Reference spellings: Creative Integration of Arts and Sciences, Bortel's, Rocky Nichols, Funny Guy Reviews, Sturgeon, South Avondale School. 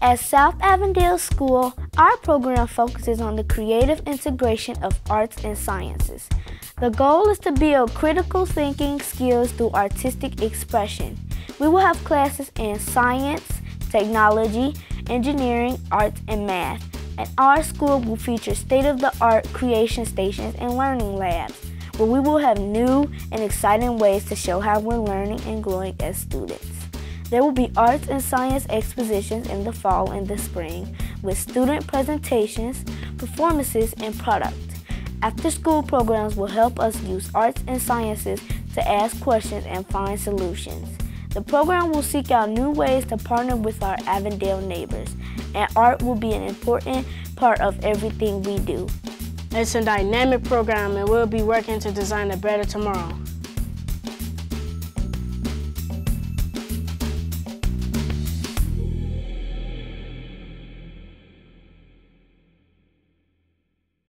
At South Avondale School, our program focuses on the creative integration of arts and sciences. The goal is to build critical thinking skills through artistic expression. We will have classes in science, technology, engineering, arts, and math. And our school will feature state-of-the-art creation stations and learning labs, where we will have new and exciting ways to show how we're learning and growing as students. There will be arts and science expositions in the fall and the spring with student presentations, performances, and product. After-school programs will help us use arts and sciences to ask questions and find solutions. The program will seek out new ways to partner with our Avondale neighbors, and art will be an important part of everything we do. It's a dynamic program, and we'll be working to design a better tomorrow.